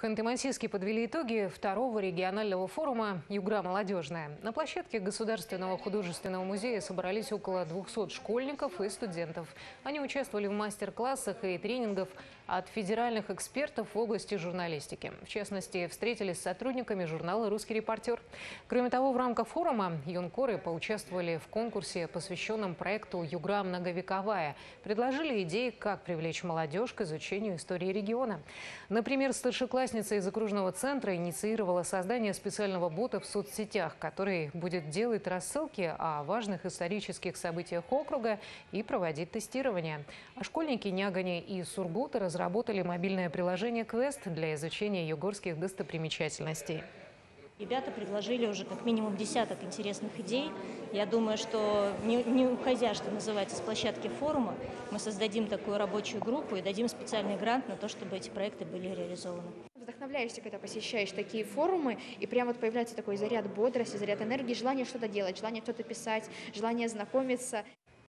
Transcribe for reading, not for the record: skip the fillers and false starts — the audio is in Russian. В Ханты-Мансийске подвели итоги второго регионального форума «Югра молодежная». На площадке Государственного художественного музея собрались около 200 школьников и студентов. Они участвовали в мастер-классах и тренингах от федеральных экспертов в области журналистики. В частности, встретились с сотрудниками журнала «Русский репортер». Кроме того, в рамках форума юнкоры поучаствовали в конкурсе, посвященном проекту «Югра многовековая». Предложили идеи, как привлечь молодежь к изучению истории региона. Например, старшеклассница из окружного центра инициировала создание специального бота в соцсетях, который будет делать рассылки о важных исторических событиях округа и проводить тестирование. А школьники Нягани и Сургута разработали мобильное приложение «Квест» для изучения югорских достопримечательностей. Ребята предложили уже как минимум десяток интересных идей. Я думаю, что не уходя, что называется, с площадки форума, мы создадим такую рабочую группу и дадим специальный грант на то, чтобы эти проекты были реализованы. Вдохновляешься, когда посещаешь такие форумы, и прямо вот появляется такой заряд бодрости, заряд энергии, желание что-то делать, желание что-то писать, желание знакомиться.